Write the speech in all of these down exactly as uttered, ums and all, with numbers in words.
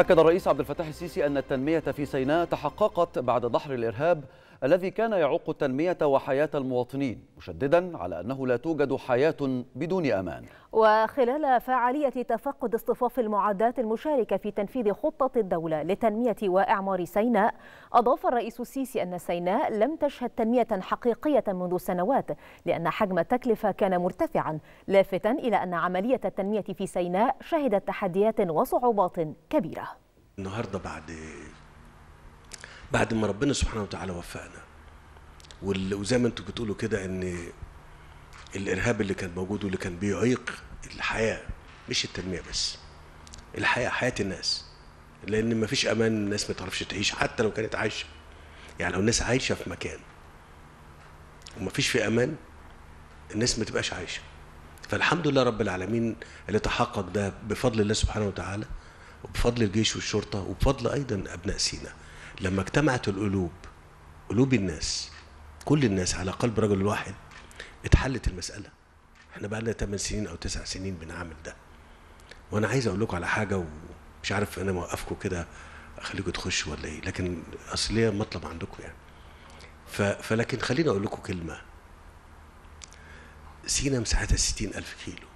أكد الرئيس عبد الفتاح السيسي أن التنمية في سيناء تحققت بعد دحر الإرهاب الذي كان يعوق التنمية وحياة المواطنين، مشددا على أنه لا توجد حياة بدون أمان. وخلال فعالية تفقد اصطفاف المعدات المشاركة في تنفيذ خطة الدولة لتنمية وإعمار سيناء، أضاف الرئيس السيسي أن سيناء لم تشهد تنمية حقيقية منذ سنوات، لأن حجم التكلفة كان مرتفعا، لافتا إلى أن عملية التنمية في سيناء شهدت تحديات وصعوبات كبيرة. النهاردة بعد بعد ما ربنا سبحانه وتعالى وفقنا، وزي ما انتوا بتقولوا كده ان الارهاب اللي كان موجود واللي كان بيعيق الحياه، مش التنميه بس، الحياه، حياه الناس، لان ما فيش امان، الناس ما تعرفش تعيش حتى لو كانت عايشه. يعني لو الناس عايشه في مكان وما فيش في امان، الناس ما تبقاش عايشه. فالحمد لله رب العالمين اللي تحقق ده بفضل الله سبحانه وتعالى، وبفضل الجيش والشرطه، وبفضل ايضا ابناء سيناء. لما اجتمعت القلوب، قلوب الناس، كل الناس على قلب رجل واحد، اتحلت المسألة. احنا بقى لنا ثمان سنين أو تسع سنين بنعمل ده. وأنا عايز أقول لكم على حاجة، ومش عارف أنا موقفكم كده أخليكم تخشوا ولا إيه، لكن أصلية مطلب عندكم يعني. فلكن خليني أقول لكم كلمة. سينا مساحتها ستين ألف كيلو.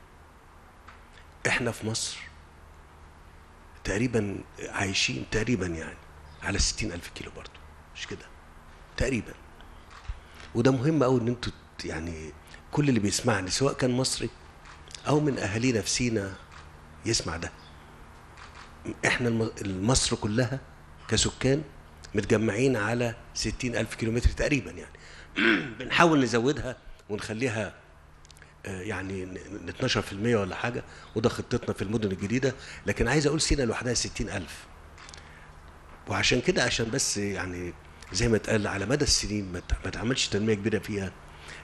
احنا في مصر تقريبا عايشين تقريبا يعني على ستين ألف كيلو برضه، مش كده تقريبا. وده مهم قوي ان انتوا يعني كل اللي بيسمعني سواء كان مصري او من اهالينا في سيناء يسمع ده. احنا مصر كلها كسكان متجمعين على ستين ألف كيلو متر تقريبا يعني. بنحاول نزودها ونخليها يعني اثناشر بالمية ولا حاجه، وده خطتنا في المدن الجديده. لكن عايز اقول سيناء لوحدها ستين ألف. وعشان كده، عشان بس يعني زي ما اتقال على مدى السنين ما اتعملش تنميه كبيره فيها،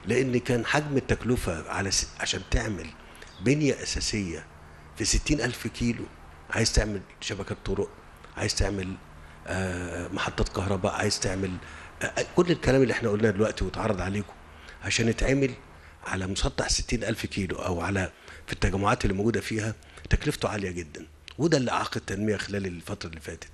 لان كان حجم التكلفه على س... عشان تعمل بنيه اساسيه في ستين ألف كيلو، عايز تعمل شبكه طرق، عايز تعمل آه محطات كهرباء، عايز تعمل آه كل الكلام اللي احنا قلناه دلوقتي واتعرض عليكم، عشان يتعمل على مسطح ستين ألف كيلو او على في التجمعات اللي موجوده فيها، تكلفته عاليه جدا. وده اللي اعاق التنميه خلال الفتره اللي فاتت.